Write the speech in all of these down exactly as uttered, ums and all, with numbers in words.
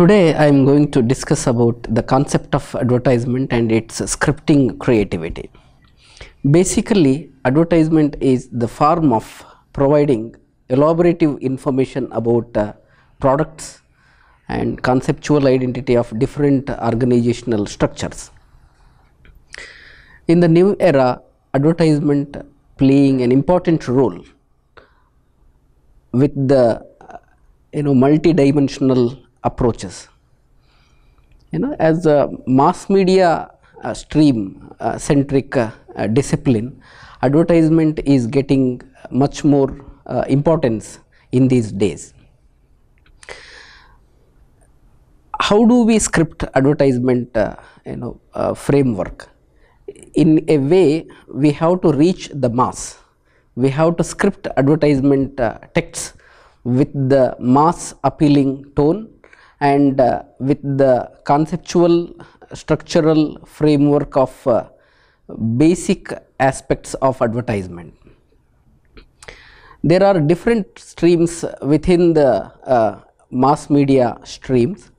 Today I am going to discuss about the concept of advertisement and its scripting creativity. Basically, advertisement is the form of providing elaborative information about uh, products and conceptual identity of different organizational structures. In the new era, advertisement playing an important role with the you know multi-dimensional approaches. You know, as a mass media uh, stream uh, centric uh, uh, discipline, advertisement is getting much more uh, importance in these days. How do we script advertisement uh, you know uh, framework? In a way, we have to reach the mass. We have to script advertisement uh, texts with the mass appealing tone and uh, with the conceptual structural framework of uh, basic aspects of advertisement. There are different streams within the uh, mass media streams.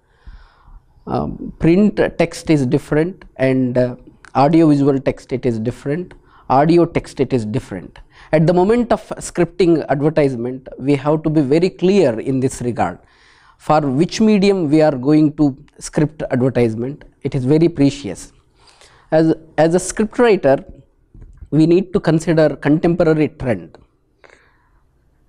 Um, print text is different, and uh, audio-visual text it is different, audio text it is different. At the moment of scripting advertisement, we have to be very clear in this regard. For which medium we are going to script advertisement, it is very precious. As, as a script writer, we need to consider contemporary trend.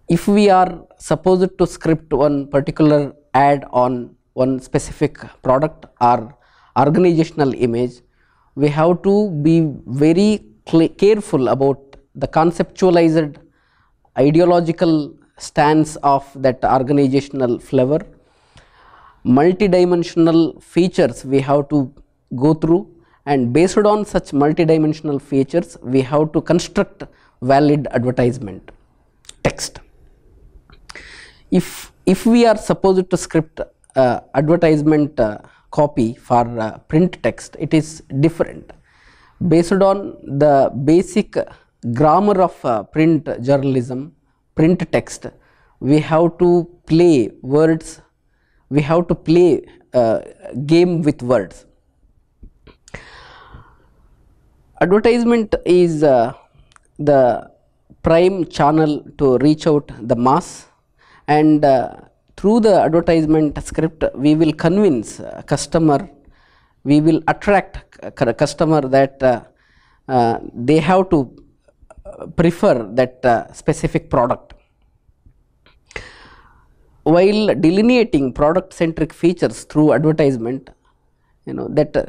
If we are supposed to script one particular ad on one specific product or organizational image, we have to be very careful about the conceptualized ideological stance of that organizational flavor. Multidimensional features we have to go through, and based on such multidimensional features, we have to construct valid advertisement text. If, if we are supposed to script uh, advertisement uh, copy for uh, print text, it is different. Based on the basic grammar of uh, print journalism, print text, we have to play words, we have to play uh, game with words. Advertisement is uh, the prime channel to reach out the mass, and uh, through the advertisement script, we will convince uh, customer, we will attract customer that uh, uh, they have to prefer that uh, specific product. While delineating product-centric features through advertisement, you know that uh,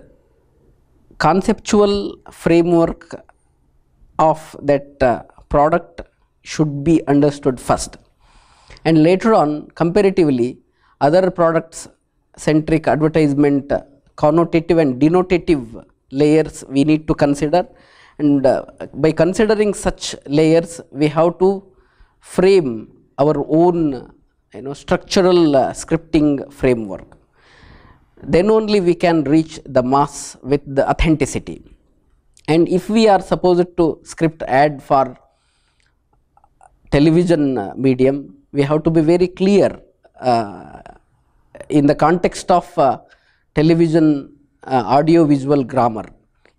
conceptual framework of that uh, product should be understood first. And later on, comparatively, other products-centric advertisement uh, connotative and denotative layers we need to consider, and uh, by considering such layers, we have to frame our own you know, structural uh, scripting framework. Then only we can reach the mass with the authenticity. And if we are supposed to script ad for television uh, medium, we have to be very clear uh, in the context of uh, television uh, audio-visual grammar.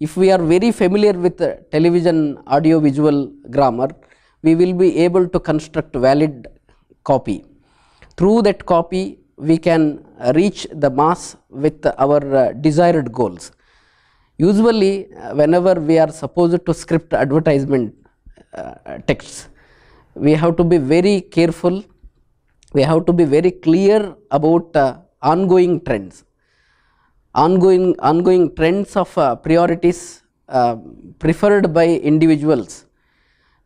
If we are very familiar with uh, television audio-visual grammar, we will be able to construct valid copy. Through that copy, we can reach the mass with our uh, desired goals. Usually, uh, whenever we are supposed to script advertisement uh, texts, we have to be very careful, we have to be very clear about uh, ongoing trends. Ongoing, ongoing trends of uh, priorities uh, preferred by individuals.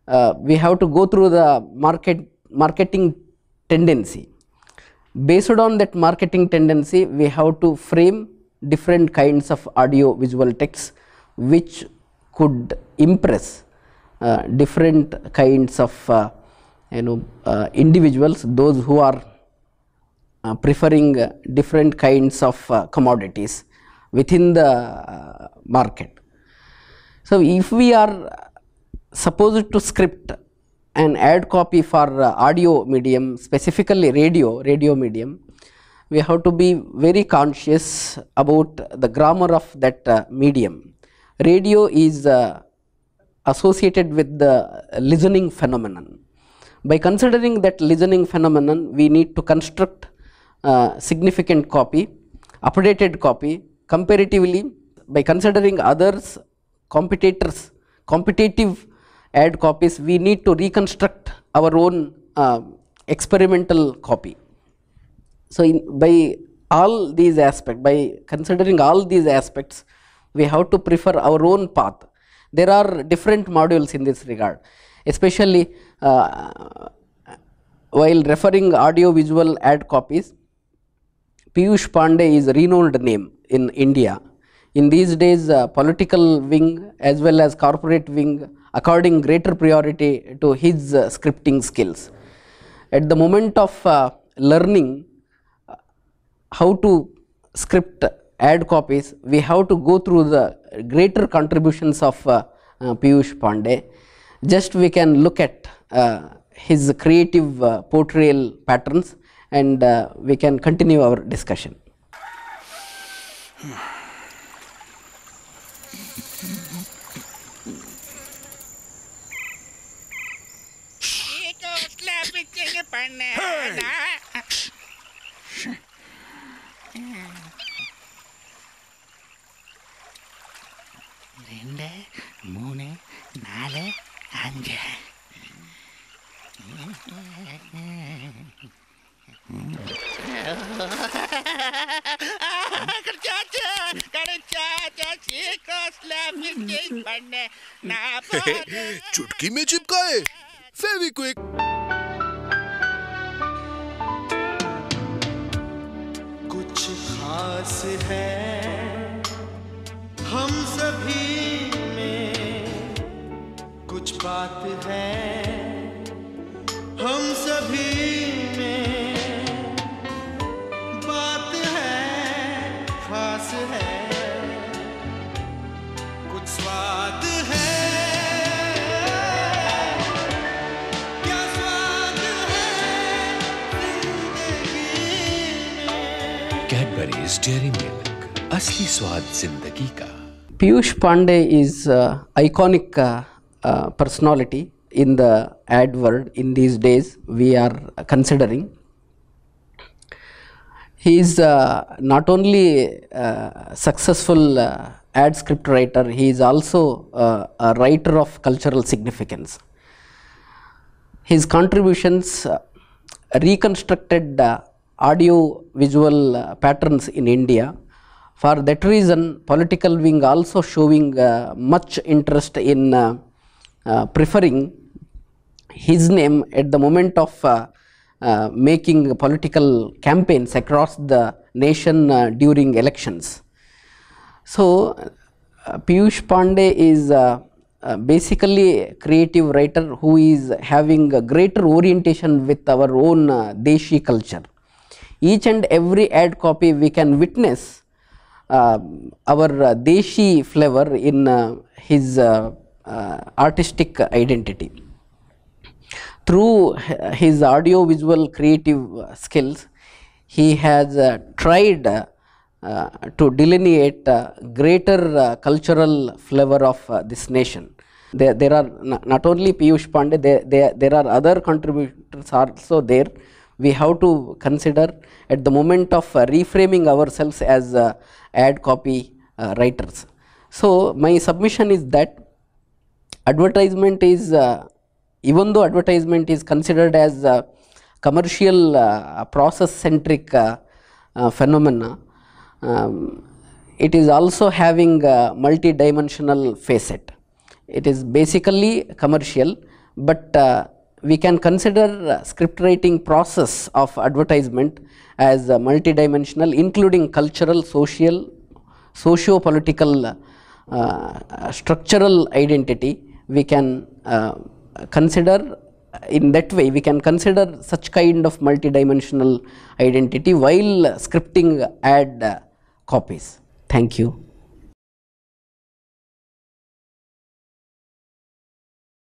Uh, we have to go through the market, marketing tendency. Based on that marketing tendency, we have to frame different kinds of audio-visual texts which could impress Uh, different kinds of uh, you know uh, individuals, those who are uh, preferring uh, different kinds of uh, commodities within the uh, market. So, if we are supposed to script an ad copy for uh, audio medium, specifically radio radio medium, we have to be very conscious about the grammar of that uh, medium. Radio is uh, associated with the listening phenomenon. By considering that listening phenomenon, we need to construct uh, significant copy, updated copy. Comparatively, by considering others, competitors, competitive ad copies, we need to reconstruct our own uh, experimental copy. So, in, by all these aspects, by considering all these aspects, we have to prefer our own path. There are different modules in this regard, especially uh, while referring audio-visual ad copies. Piyush Pandey is a renowned name in India. In these days, uh, political wing as well as corporate wing according greater priority to his uh, scripting skills. At the moment of uh, learning how to script ad copies, we have to go through the greater contributions of uh, uh, Piyush Pandey. Just we can look at uh, his creative uh, portrayal patterns, and uh, we can continue our discussion. Rende, moone, naale, anje. Karchacha, karchacha, chiko slap mistake banne na paare. Chutki में चिपकाए, very quick. कुछ खास है हम सभी में, कुछ बात है हम सभी में, बात है खास है, कुछ स्वाद है, क्या स्वाद है जिंदगी में। कैडबरीज डेयरी मिल्क, असली स्वाद जिंदगी का। Piyush Pandey is uh, iconic uh, uh, personality in the ad world. In these days, we are considering he is uh, not only uh, successful uh, ad script writer, he is also uh, a writer of cultural significance. His contributions uh, reconstructed uh, audio visual uh, patterns in India. For that reason, political wing also showing uh, much interest in uh, uh, preferring his name at the moment of uh, uh, making political campaigns across the nation uh, during elections. So, uh, Piyush Pandey is uh, uh, basically a creative writer who is having a greater orientation with our own uh, Deshi culture. Each and every ad copy we can witness Uh, our uh, Deshi flavor in uh, his uh, uh, artistic identity. Through his audio-visual creative skills, he has uh, tried uh, uh, to delineate uh, greater uh, cultural flavor of uh, this nation. There, there are not only Piyush Pandey, there, there, there are other contributors also there. We have to consider at the moment of uh, reframing ourselves as uh, ad copy uh, writers. So, my submission is that advertisement is, uh, even though advertisement is considered as a commercial uh, process centric uh, uh, phenomena, um, it is also having a multi-dimensional facet. It is basically commercial, but uh, we can consider uh, script writing process of advertisement as uh, multidimensional, including cultural, social, socio-political, uh, uh, structural identity. We can uh, consider in that way, we can consider such kind of multidimensional identity while uh, scripting ad uh, copies. Thank you.